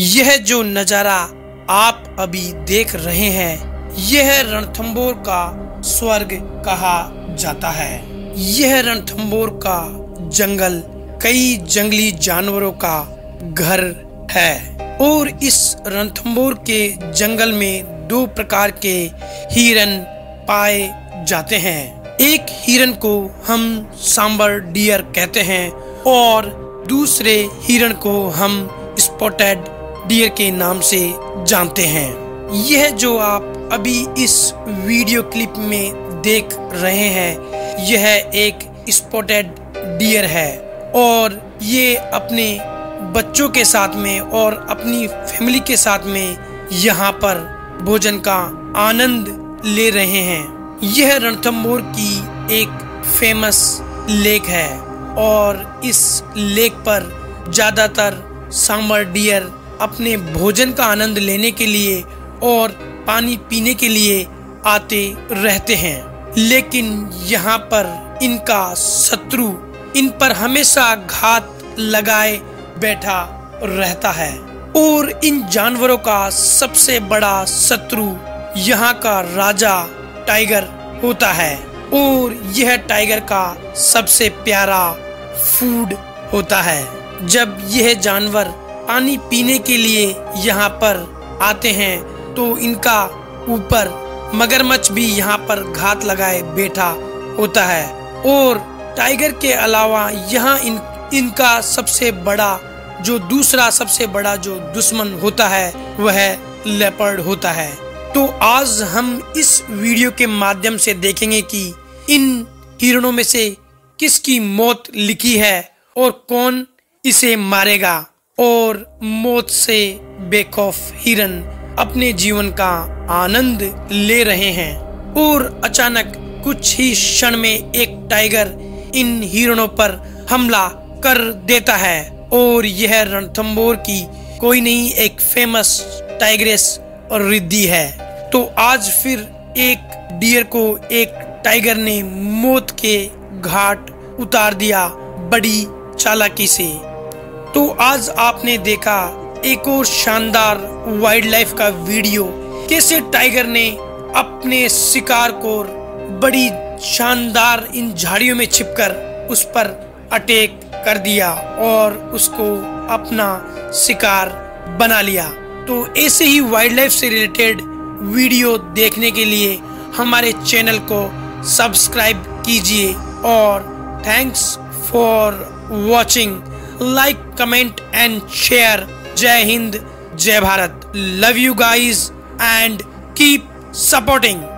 यह जो नज़ारा आप अभी देख रहे हैं यह रणथंभौर का स्वर्ग कहा जाता है। यह रणथंभौर का जंगल कई जंगली जानवरों का घर है और इस रणथंभौर के जंगल में दो प्रकार के हिरण पाए जाते हैं। एक हिरण को हम सांबर डियर कहते हैं और दूसरे हिरण को हम स्पॉटेड डियर के नाम से जानते हैं। यह जो आप अभी इस वीडियो क्लिप में देख रहे हैं यह एक स्पॉटेड डियर है और ये अपने बच्चों के साथ में और अपनी फैमिली के साथ में यहाँ पर भोजन का आनंद ले रहे हैं। यह रणथंभौर की एक फेमस लेक है और इस लेक पर ज़्यादातर सांबर डियर अपने भोजन का आनंद लेने के लिए और पानी पीने के लिए आते रहते हैं, लेकिन यहाँ पर इनका शत्रु इन पर हमेशा घात लगाए बैठा रहता है और इन जानवरों का सबसे बड़ा शत्रु यहाँ का राजा टाइगर होता है और यह टाइगर का सबसे प्यारा फूड होता है। जब यह जानवर पानी पीने के लिए यहाँ पर आते हैं तो इनका ऊपर मगरमच्छ भी यहाँ पर घात लगाए बैठा होता है और टाइगर के अलावा यहाँ इनका सबसे बड़ा जो दूसरा सबसे बड़ा जो दुश्मन होता है वह लेपर्ड होता है। तो आज हम इस वीडियो के माध्यम से देखेंगे कि इन हिरणों में से किसकी मौत लिखी है और कौन इसे मारेगा और मौत से बेखौफ हिरण अपने जीवन का आनंद ले रहे हैं और अचानक कुछ ही क्षण में एक टाइगर इन हिरणों पर हमला कर देता है और यह रणथंभौर की कोई नहीं एक फेमस टाइग्रेस और रिद्धि है। तो आज फिर एक डियर को एक टाइगर ने मौत के घाट उतार दिया बड़ी चालाकी से। तो आज आपने देखा एक और शानदार वाइल्ड लाइफ का वीडियो, कैसे टाइगर ने अपने शिकार को बड़ी शानदार इन झाड़ियों में छिपकर उस पर अटैक कर दिया और उसको अपना शिकार बना लिया। तो ऐसे ही वाइल्ड लाइफ से रिलेटेड वीडियो देखने के लिए हमारे चैनल को सब्सक्राइब कीजिए और thanks for watching. Like, comment and share. जय हिंद, जय Bharat. Love you guys and keep supporting.